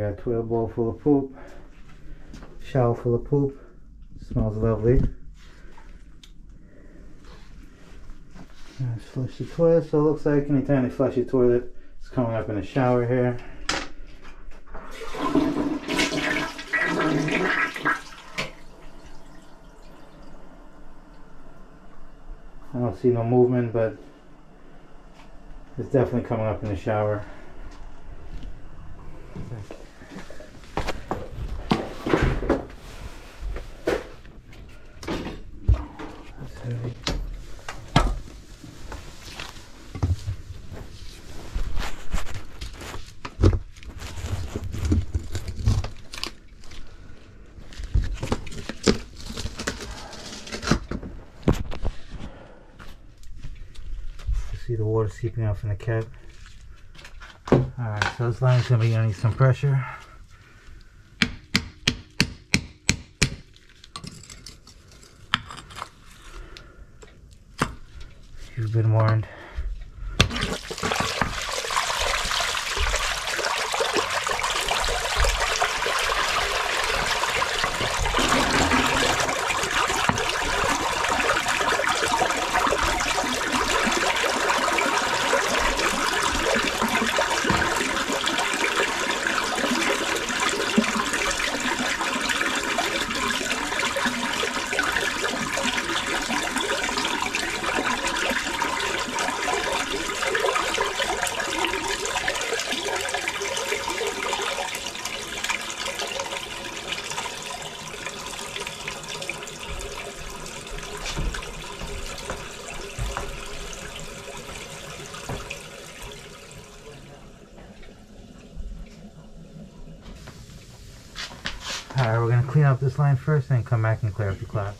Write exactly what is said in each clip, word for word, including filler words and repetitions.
got a toilet bowl full of poop, shower full of poop. Smells lovely. Let's flush the toilet. So it looks like anytime they flush the toilet, it's coming up in the shower here. I don't see no movement, but it's definitely coming up in the shower. The water seeping out from the cap. Alright, so this line is going to be getting some pressure. You've been warned. Alright, we're going to clean up this line first and come back and clear up the clog.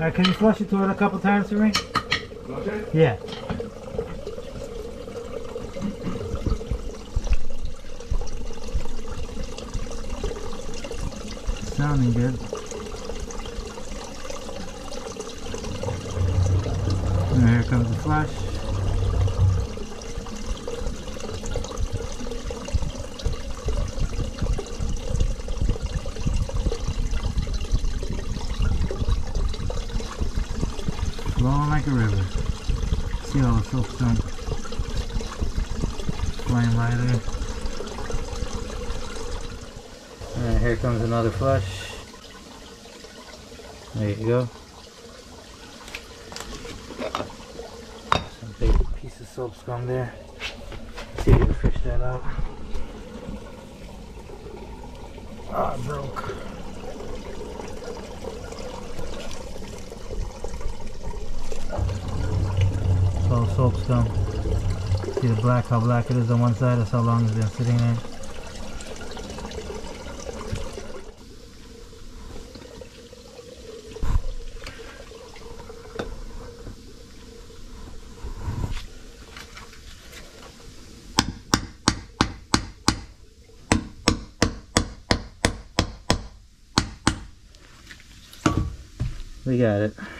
Alright, can you flush the toilet a couple times for me? Okay. Yeah. Sounding good. And here comes the flush. Flowing like a river. See all the soap's done. Flying by there. And here comes another flush. There you go. Some big piece of soap scum there. Let's see if you can fish that out. Ah, it broke. All soap scum. See the black, how black it is on one side, that's how long it's been sitting there. We got it.